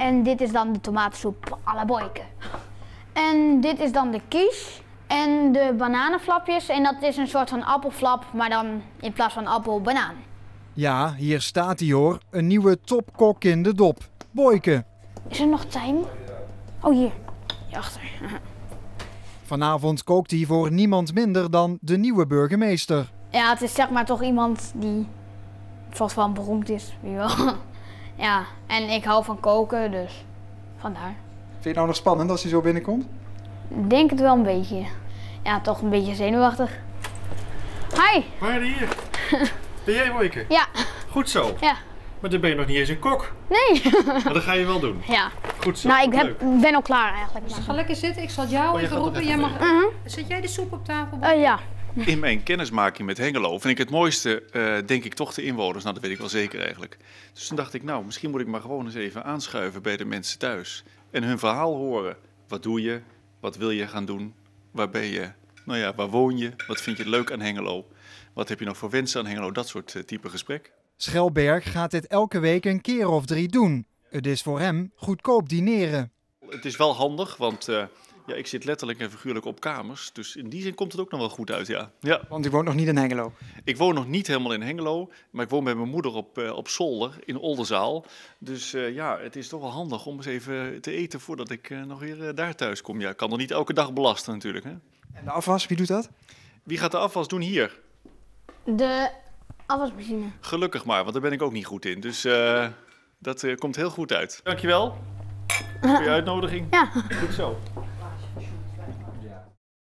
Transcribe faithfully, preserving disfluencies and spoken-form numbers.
En dit is dan de tomatensoep à la Boike. En dit is dan de quiche en de bananenflapjes. En dat is een soort van appelflap, maar dan in plaats van appel, banaan. Ja, hier staat hij hoor. Een nieuwe topkok in de dop. Boike. Is er nog tijm? Oh, hier. Hierachter. Vanavond kookt hij voor niemand minder dan de nieuwe burgemeester. Ja, het is zeg maar toch iemand die vast wel beroemd is, wie wel. Ja, en ik hou van koken, dus vandaar. Vind je het nou nog spannend als hij zo binnenkomt? Ik denk het wel een beetje. Ja, toch een beetje zenuwachtig. Hi! Marja, hier. Ben jij Boike? Ja. Goed zo. Ja. Maar dan ben je nog niet eens een kok. Nee. Maar dat ga je wel doen. Ja. Goed zo. Nou, ik heb, ben al klaar eigenlijk. Dus ga lekker zitten. Ik zal jou oh, even roepen. Jij mag... uh-huh. Zet jij de soep op tafel? Uh, ja. In mijn kennismaking met Hengelo vind ik het mooiste, uh, denk ik, toch de inwoners. Nou, dat weet ik wel zeker eigenlijk. Dus toen dacht ik, nou, misschien moet ik maar gewoon eens even aanschuiven bij de mensen thuis. En hun verhaal horen. Wat doe je? Wat wil je gaan doen? Waar ben je? Nou ja, waar woon je? Wat vind je leuk aan Hengelo? Wat heb je nog voor wensen aan Hengelo? Dat soort uh, type gesprek. Schelberg gaat dit elke week een keer of drie doen. Het is voor hem goedkoop dineren. Het is wel handig, want uh, ja, ik zit letterlijk en figuurlijk op kamers. Dus in die zin komt het ook nog wel goed uit, ja. ja. Want u woont nog niet in Hengelo? Ik woon nog niet helemaal in Hengelo, maar ik woon bij mijn moeder op, uh, op Zolder in Oldenzaal. Dus uh, ja, het is toch wel handig om eens even te eten voordat ik uh, nog weer uh, daar thuis kom. Ja, ik kan er niet elke dag belasten natuurlijk. Hè? En de afwas, wie doet dat? Wie gaat de afwas doen hier? De... afwasmachine. Gelukkig maar, want daar ben ik ook niet goed in. Dus uh, dat uh, komt heel goed uit. Dankjewel voor je uitnodiging. Ja. Goed zo.